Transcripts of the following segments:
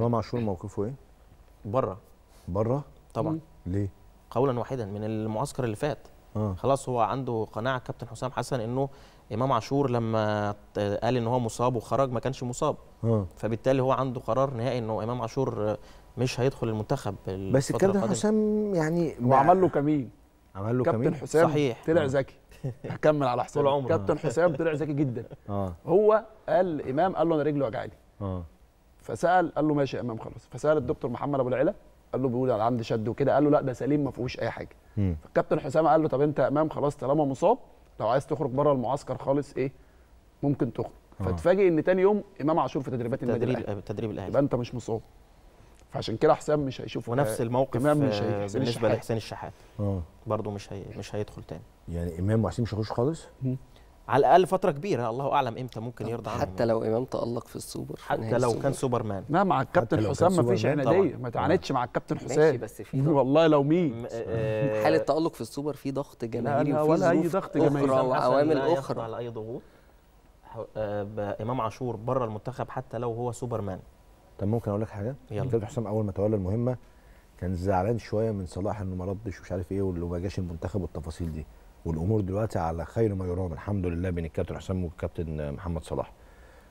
امام عاشور موقفه ايه؟ بره. بره؟ طبعا. ليه؟ قولا واحدا من المعسكر اللي فات. خلاص هو عنده قناعه كابتن حسام حسن انه امام عاشور لما قال ان هو مصاب وخرج ما كانش مصاب. فبالتالي هو عنده قرار نهائي انه امام عاشور مش هيدخل المنتخب. بس الكابتن حسام يعني وعمل له كمين. عمل له كمين. كابتن حسام صحيح طلع ذكي. هكمل على حسام طول عمره. كابتن حسام طلع ذكي جدا. هو قال امام قال له انا رجلي وجعاني. فسال قال له ماشي يا امام خلاص. فسال الدكتور محمد ابو العلا قال له بيقول على عمد شد وكده، قال له لا ده سليم ما فيهوش اي حاجه. فالكابتن حسام قال له طب انت امام خلاص طالما مصاب لو عايز تخرج بره المعسكر خالص ايه ممكن تخرج. فتفاجئ ان تاني يوم امام عاشور في تدريبات النادي الاهلي. تدريب الاهلي يبقى انت مش مصاب. فعشان كده حسام مش هيشوف. ونفس الموقف مش بالنسبه لحسين الشحات. برضه مش هيدخل تاني. يعني امام وحسين مش هيخش خالص؟ على الاقل فتره كبيره، الله اعلم امتى ممكن يرضى عنه. حتى لو امام تالق في السوبر، حتى لو كان سوبر مان. لا مع الكابتن حسام ما فيش عناديه، ما تعاندش مع الكابتن حسام. ماشي بس في والله لو مين حاله تالق في السوبر في ضغط جماهيري وفي ولا اي ضغط جماهيري وعوامل اخرى على اي ضغوط. امام عاشور بره المنتخب حتى لو هو سوبر مان. طب ممكن اقول لك حاجه؟ الكابتن حسام اول ما تولى المهمه كان زعلان شويه من صلاح انه ما ردش ومش عارف ايه واللي ما جاش المنتخب والتفاصيل دي. والامور دلوقتي على خير ما يرام الحمد لله بين الكابتن حسام والكابتن محمد صلاح.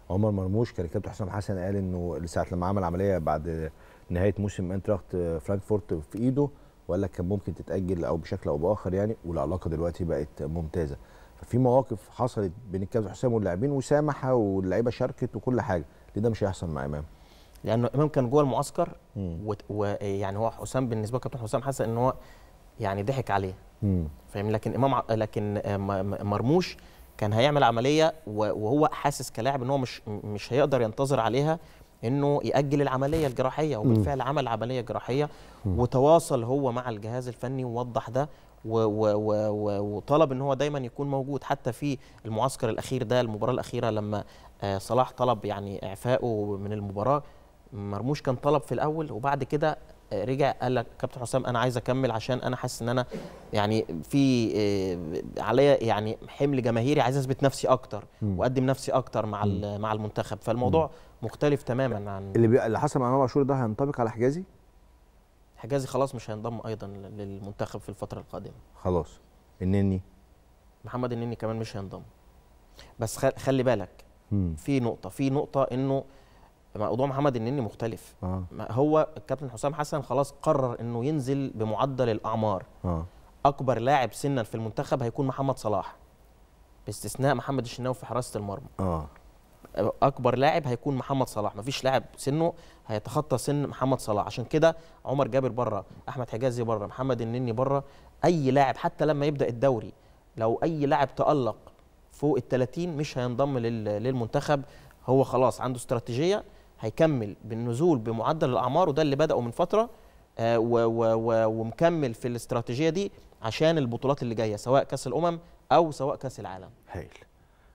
عمر مرموش كان الكابتن حسام حسن قال انه ساعه لما عمل عمليه بعد نهايه موسم انتراخت فرانكفورت في ايده وقال لك كان ممكن تتاجل او بشكل او باخر يعني، والعلاقه دلوقتي بقت ممتازه. ففي مواقف حصلت بين الكابتن حسام واللاعبين وسامح واللعيبه شاركت وكل حاجه، ليه ده مش هيحصل مع امام؟ لانه امام كان جوه المعسكر ويعني هو حسام بالنسبه للكابتن حسام حسن ان هو يعني ضحك عليه. فاهم. لكن امام لكن مرموش كان هيعمل عمليه وهو حاسس كلاعب ان هو مش هيقدر ينتظر عليها انه ياجل العمليه الجراحيه، وبالفعل عمل عمليه جراحيه وتواصل هو مع الجهاز الفني ووضح ده وطلب ان هو دايما يكون موجود. حتى في المعسكر الاخير ده المباراه الاخيره لما صلاح طلب يعني اعفائه من المباراه، مرموش كان طلب في الاول وبعد كده رجع قال لك كابتن حسام انا عايز اكمل عشان انا حاسس ان انا يعني في عليا يعني حمل جماهيري، عايز اثبت نفسي اكتر واقدم نفسي اكتر مع مع المنتخب. فالموضوع مختلف تماما عن اللي حصل مع امام عاشور. ده هينطبق على حجازي. حجازي خلاص مش هينضم ايضا للمنتخب في الفتره القادمه خلاص. النني محمد النني كمان مش هينضم. بس خلي بالك في نقطه انه موضوع محمد النني مختلف. هو الكابتن حسام حسن خلاص قرر انه ينزل بمعدل الاعمار. اكبر لاعب سنا في المنتخب هيكون محمد صلاح باستثناء محمد الشناوي في حراسه المرمى. اكبر لاعب هيكون محمد صلاح، مفيش لاعب سنه هيتخطى سن محمد صلاح. عشان كده عمر جابر بره، احمد حجازي بره، محمد النني بره. اي لاعب حتى لما يبدا الدوري لو اي لاعب تالق فوق ال30 مش هينضم للمنتخب. هو خلاص عنده استراتيجيه هيكمل بالنزول بمعدل الاعمار، وده اللي بدأوا من فتره ومكمل في الاستراتيجيه دي عشان البطولات اللي جايه سواء كاس الامم او سواء كاس العالم. هايل.